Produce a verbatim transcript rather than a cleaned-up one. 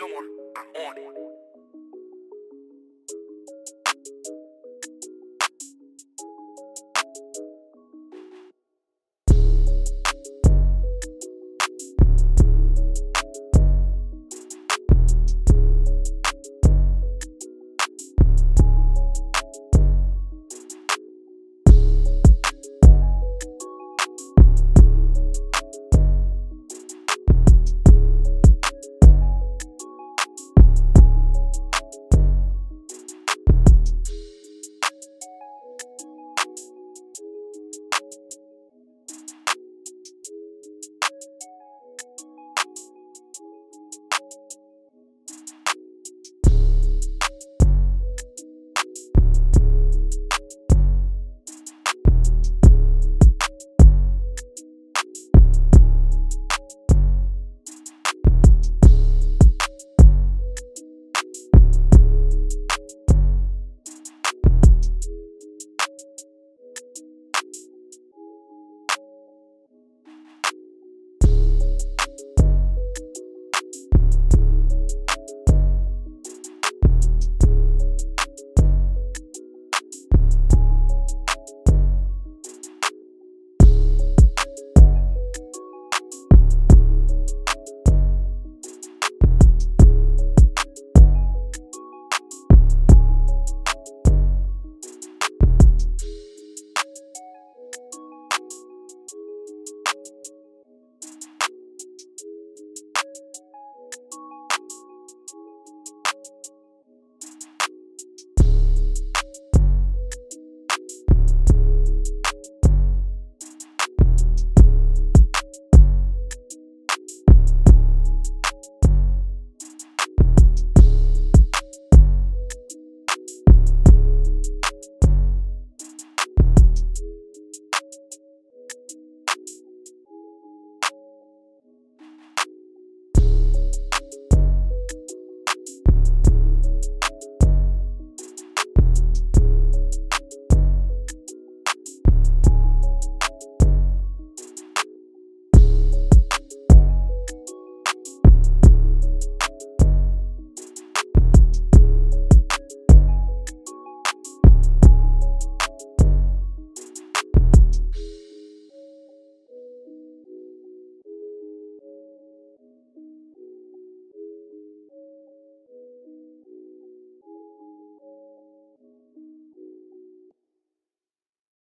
No more. I'm on it.